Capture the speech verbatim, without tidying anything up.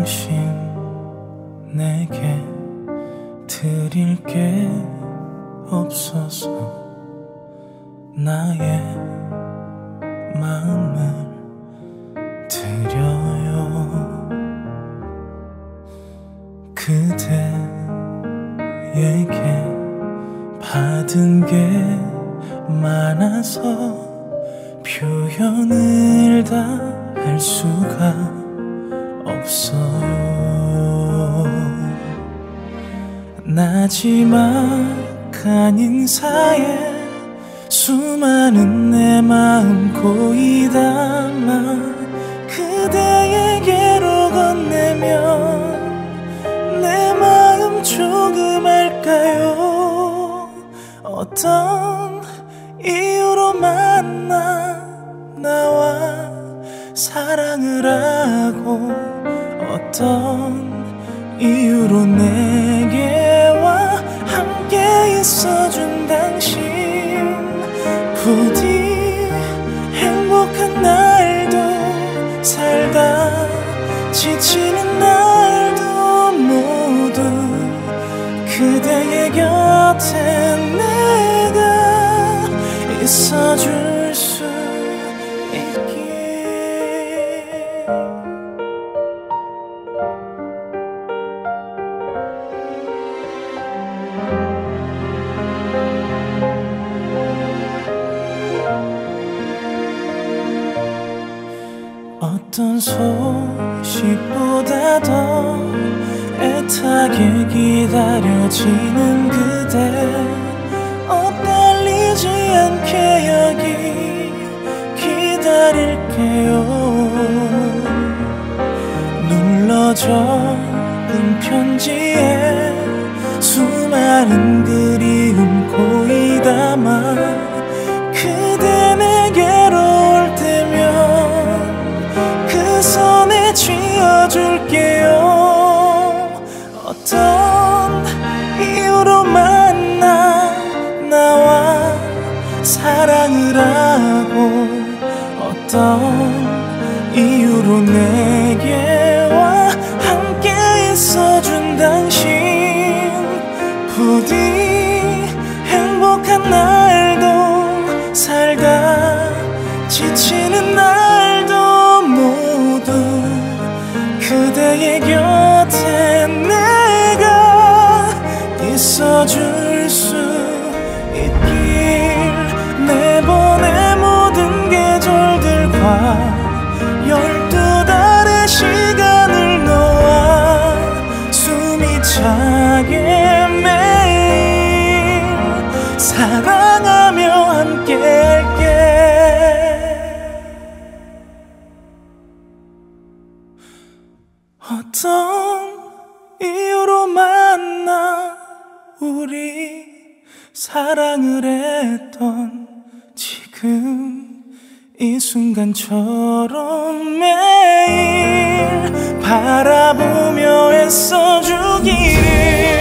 당신 내게 드릴 게 없어서 나의 마음을 드려요. 그대에게 받은 게 많아서 표현을 다 할 수가 없어요. 마지막한 인사에 수많은 내 마음 고이 담아 그대에게로 건네면 내 마음 조금 알까요? 어떤 이유로 만나 나와 사랑을 하고 어떤 이유로 내게와 함께 있어준 당신, 부디 행복한 날도 살다 지치는 날도 모두 그대의 곁에 내가 있어줄 수 있길. 어떤 소식보다 더 애타게 기다려지는 그대, 엇갈리지 않게 여기 기다릴게요. 눌러 적은 편지에 수많은 그리움 고이 담아 그대 내게로 올 때면 손에 쥐어줄게요. 어떤 이유로 만나 나와 사랑을 하고 어떤 이유로 내게와 함께 있어준 당신, 부디 행복한 날도 살다 지치는 날도 모두 그대의 곁에 내가 있어줄 수 있길. 내번의 모든 계절들과 열두 달의 시간을 너와 숨이 차게 매일 사랑하며 함께할게. 어떤 이유로 만나 우리 사랑을 했던 지금 이 순간처럼 매일 바라보며 애써주기를.